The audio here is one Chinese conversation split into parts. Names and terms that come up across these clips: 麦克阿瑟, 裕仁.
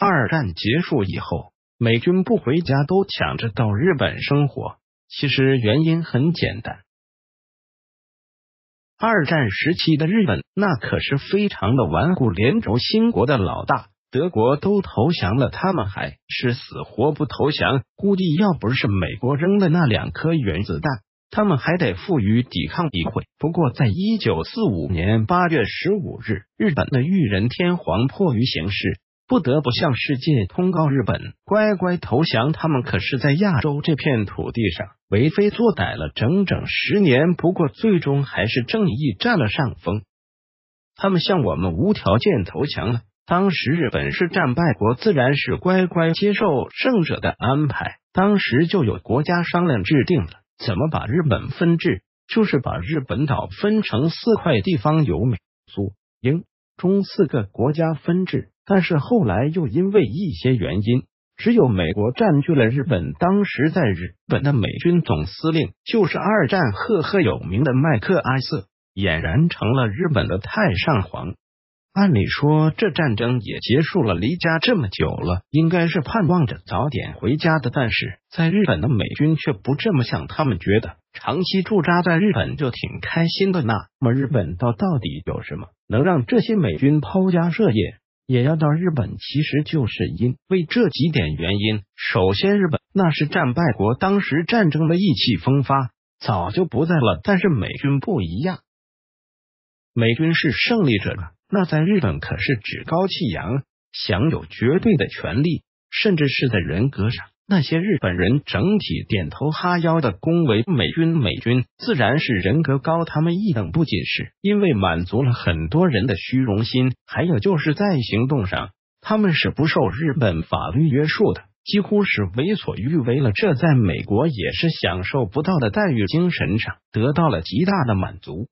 二战结束以后，美军不回家都抢着到日本生活，其实原因很简单。二战时期的日本那可是非常的顽固，连轴心国的老大德国都投降了，他们还是死活不投降。估计要不是美国扔了那2颗原子弹，他们还得负隅抵抗议会。不过在1945年8月15日，日本的裕仁天皇迫于形势，不得不向世界通告日本乖乖投降。他们可是在亚洲这片土地上为非作歹了整整10年，不过最终还是正义占了上风，他们向我们无条件投降了。当时日本是战败国，自然是乖乖接受胜者的安排。当时就有国家商量制定了怎么把日本分治，就是把日本岛分成4块地方，由美、苏、英、中4个国家分治。但是后来又因为一些原因，只有美国占据了日本。当时在日本的美军总司令就是二战赫赫有名的麦克阿瑟，俨然成了日本的太上皇。按理说这战争也结束了，离家这么久了，应该是盼望着早点回家的。但是在日本的美军却不这么想，他们觉得长期驻扎在日本就挺开心的。那么日本到底有什么能让这些美军抛家舍业也要到日本？其实就是因为这几点原因。首先，日本那是战败国，当时战争的意气风发早就不在了。但是美军不一样，美军是胜利者了，那在日本可是趾高气扬，享有绝对的权利，甚至是在人格上，那些日本人整体点头哈腰的恭维美军。美军自然是人格高他们一等，不仅是因为满足了很多人的虚荣心，还有就是在行动上，他们是不受日本法律约束的，几乎是为所欲为了。这在美国也是享受不到的待遇，精神上得到了极大的满足。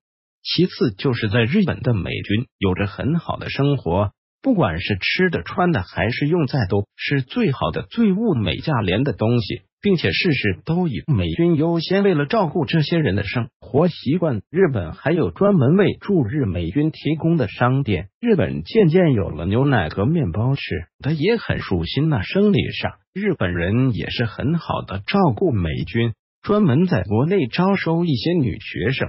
其次就是在日本的美军有着很好的生活，不管是吃的穿的还是用在都是最好的，最物美价廉的东西，并且事事都以美军优先。为了照顾这些人的生活习惯，日本还有专门为驻日美军提供的商店。日本渐渐有了牛奶和面包吃的也很舒心。那生理上日本人也是很好的照顾美军，专门在国内招收一些女学生，